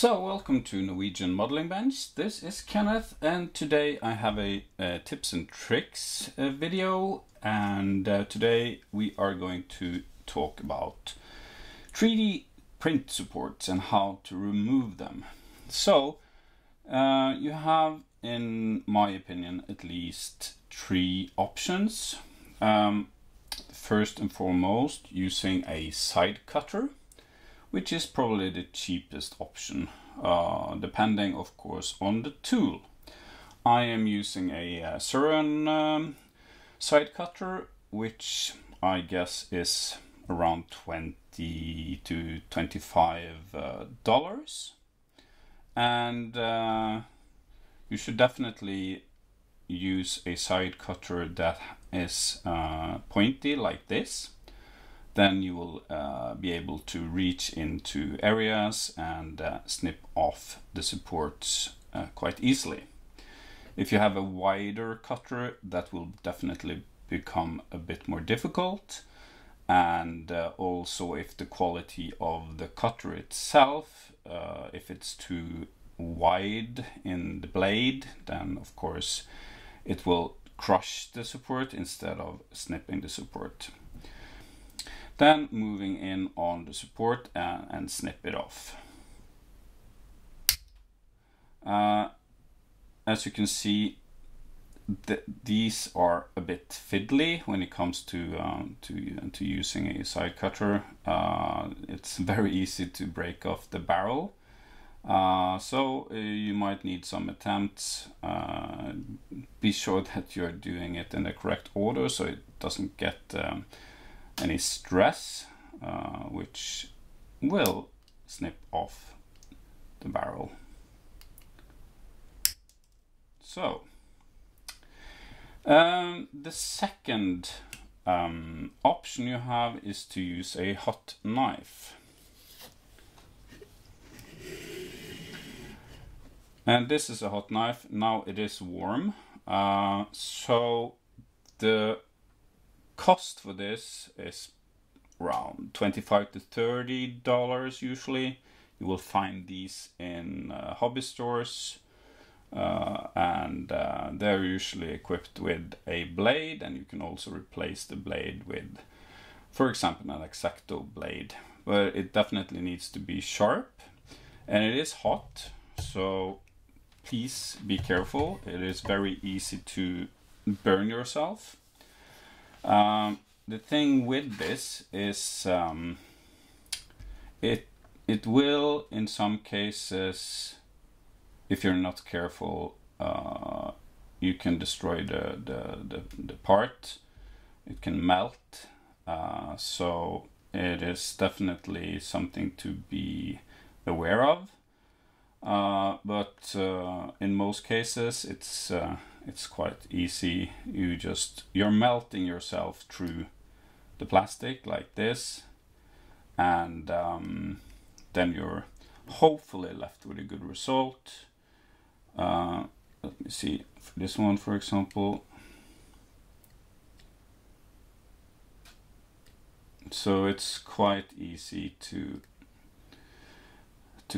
So welcome to Norwegian Modelling Bench. This is Kenneth, and today I have a tips and tricks video, and today we are going to talk about 3D print supports and how to remove them. So you have, in my opinion, at least three options. First and foremost, using a side cutter, which is probably the cheapest option, depending, of course, on the tool. I am using a Phrozen side cutter, which I guess is around $20 to $25, and you should definitely use a side cutter that is pointy like this. Then you will be able to reach into areas and snip off the supports quite easily. If you have a wider cutter, that will definitely become a bit more difficult. And also, if the quality of the cutter itself, if it's too wide in the blade, then of course it will crush the support instead of snipping the support. Then moving in on the support and snip it off. As you can see, these are a bit fiddly when it comes to using a side cutter. It's very easy to break off the barrel. So you might need some attempts. Be sure that you're doing it in the correct order so it doesn't get any stress, which will snip off the barrel. So the second option you have is to use a hot knife, and this is a hot knife. Now it is warm, so the cost for this is around $25 to $30 usually. You will find these in hobby stores, and they're usually equipped with a blade, and you can also replace the blade with, for example, an X-Acto blade. But it definitely needs to be sharp, and it is hot, so please be careful. It is very easy to burn yourself. The thing with this is it will, in some cases, if you're not careful, you can destroy the part. It can melt, so it is definitely something to be aware of. But in most cases, it's quite easy. You're melting yourself through the plastic like this, and then you're hopefully left with a good result. Let me see, for this one, for example. So it's quite easy to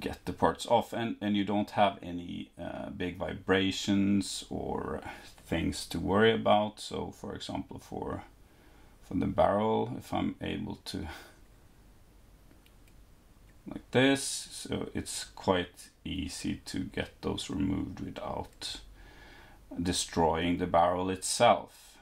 get the parts off, and you don't have any big vibrations or things to worry about. So, for example, for the barrel, if I'm able to, like this, so it's quite easy to get those removed without destroying the barrel itself.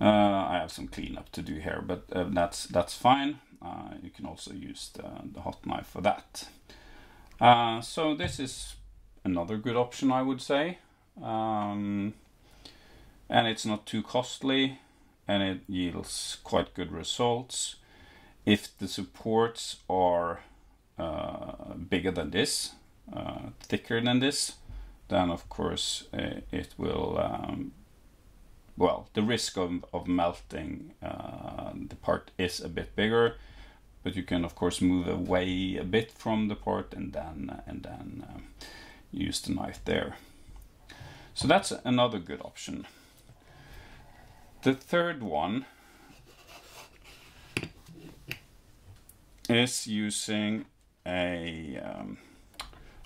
I have some cleanup to do here, but that's fine. You can also use the hot knife for that. So this is another good option, I would say. And it's not too costly, and it yields quite good results. If the supports are bigger than this, thicker than this, then of course it will, well, the risk of melting the part is a bit bigger. But you can, of course, move away a bit from the part and then use the knife there. So that's another good option. The third one is using a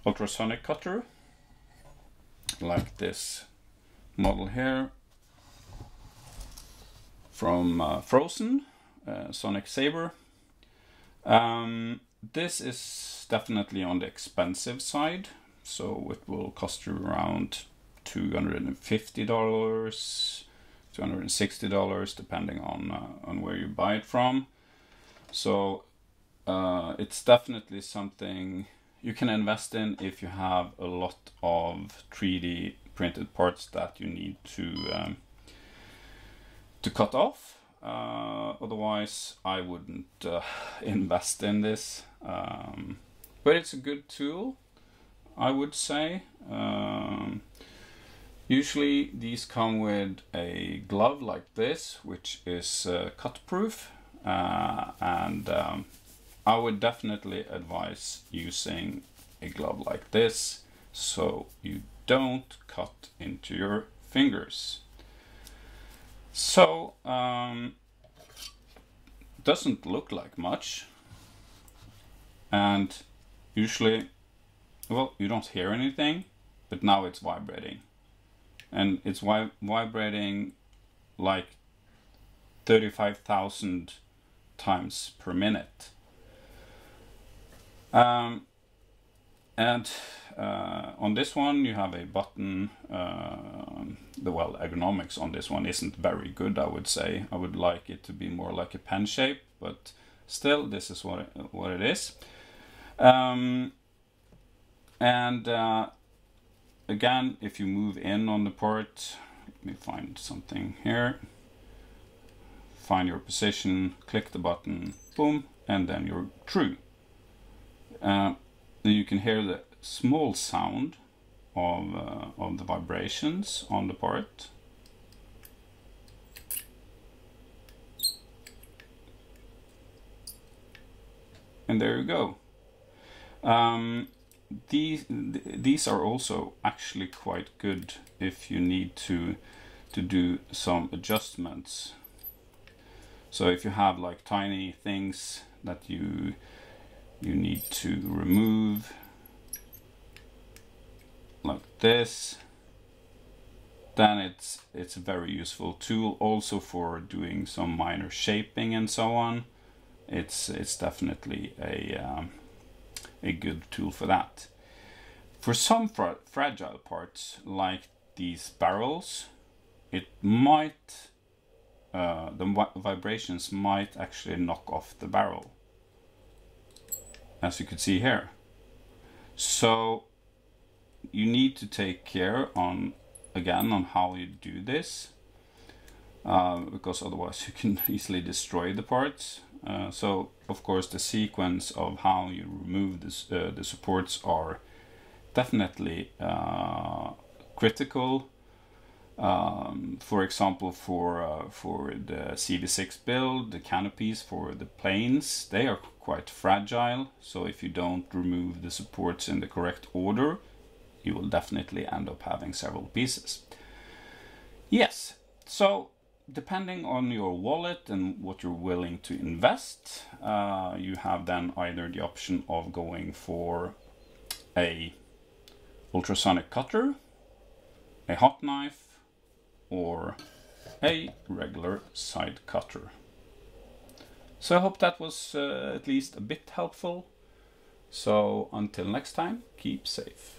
ultrasonic cutter like this model here from Phrozen, Sonic Saber. This is definitely on the expensive side, so it will cost you around $250, $260, depending on where you buy it from. So it's definitely something you can invest in if you have a lot of 3D printed parts that you need to cut off. Otherwise, I wouldn't invest in this, but it's a good tool, I would say. Usually these come with a glove like this, which is cut proof, and I would definitely advise using a glove like this so you don't cut into your fingers. So, doesn't look like much, and usually, well, you don't hear anything, but now it's vibrating, and it's vibrating like 35,000 times per minute. On this one you have a button. Well, ergonomics on this one isn't very good, I would say. I would like it to be more like a pen shape, but still, this is what it is. Again, if you move in on the part, let me find something here. Find your position, click the button, boom, and then you're true. You can hear the small sound of the vibrations on the part. And there you go. These are also actually quite good if you need to do some adjustments. So if you have like tiny things that you need to remove, like this, then it's a very useful tool also for doing some minor shaping and so on. It's definitely a good tool for that. For some fragile parts like these barrels, it might the vibrations might actually knock off the barrel, as you can see here. So you need to take care on how you do this, because otherwise you can easily destroy the parts. So of course the sequence of how you remove this, the supports are definitely critical. For example, for the CV6 build, the canopies for the planes, they are quite fragile. So if you don't remove the supports in the correct order, you will definitely end up having several pieces. Yes, so depending on your wallet and what you're willing to invest, you have then either the option of going for a ultrasonic cutter, a hot knife, or a regular side cutter. So I hope that was at least a bit helpful. So until next time, keep safe.